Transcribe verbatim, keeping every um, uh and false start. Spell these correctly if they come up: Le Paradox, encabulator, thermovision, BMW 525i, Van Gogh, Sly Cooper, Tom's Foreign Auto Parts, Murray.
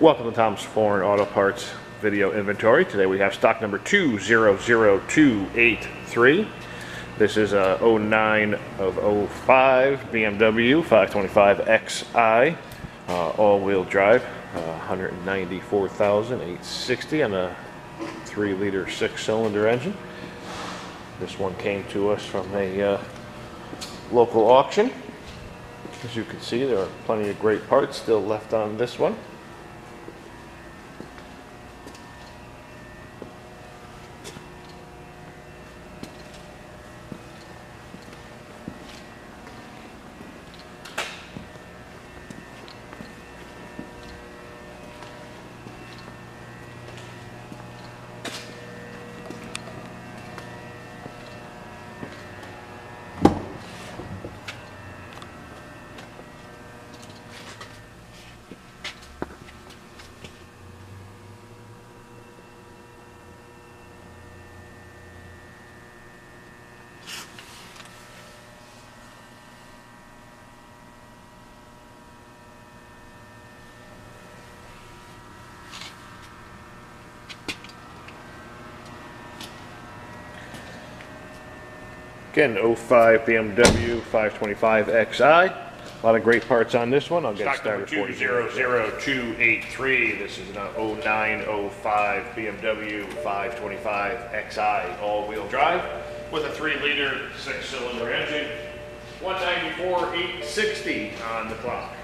Welcome to Tom's Foreign Auto Parts video inventory. Today we have stock number two zero zero two eight three. This is a oh nine of oh five B M W five twenty-five X i uh, all-wheel drive, uh, one hundred ninety-four thousand eight hundred sixty on a three liter six cylinder engine. This one came to us from a uh, local auction. As you can see, there are plenty of great parts still left on this one. Again, oh five B M W five twenty-five X i. A lot of great parts on this one. I'll get Stock started for you. two zero zero two eight three. This is an oh nine oh five B M W five twenty-five X i all-wheel drive with a three liter six cylinder engine. one ninety-four thousand eight hundred sixty on the clock.